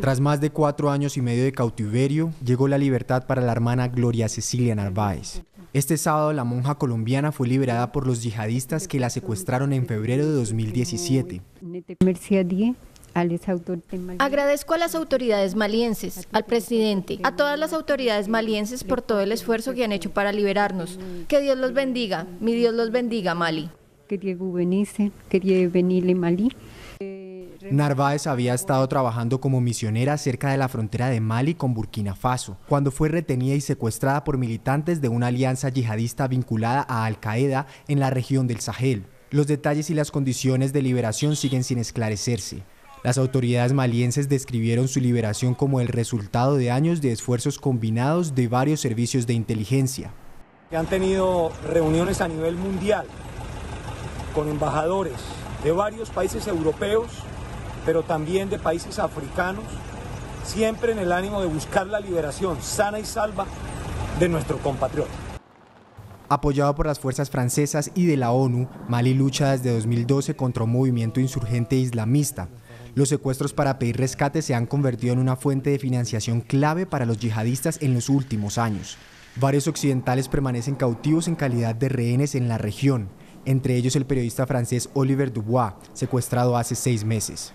Tras más de 4 años y medio de cautiverio, llegó la libertad para la hermana Gloria Cecilia Narváez. Este sábado la monja colombiana fue liberada por los yihadistas que la secuestraron en febrero de 2017. Agradezco a las autoridades malienses, al presidente, a todas las autoridades malienses por todo el esfuerzo que han hecho para liberarnos. Que Dios los bendiga, mi Dios los bendiga, Mali. Narváez había estado trabajando como misionera cerca de la frontera de Mali con Burkina Faso, cuando fue retenida y secuestrada por militantes de una alianza yihadista vinculada a Al Qaeda en la región del Sahel. Los detalles y las condiciones de liberación siguen sin esclarecerse. Las autoridades malienses describieron su liberación como el resultado de años de esfuerzos combinados de varios servicios de inteligencia. Han tenido reuniones a nivel mundial con embajadores de varios países europeos, pero también de países africanos, siempre en el ánimo de buscar la liberación sana y salva de nuestro compatriota. Apoyado por las fuerzas francesas y de la ONU, Mali lucha desde 2012 contra un movimiento insurgente islamista. Los secuestros para pedir rescate se han convertido en una fuente de financiación clave para los yihadistas en los últimos años. Varios occidentales permanecen cautivos en calidad de rehenes en la región, entre ellos el periodista francés Olivier Dubois, secuestrado hace 6 meses.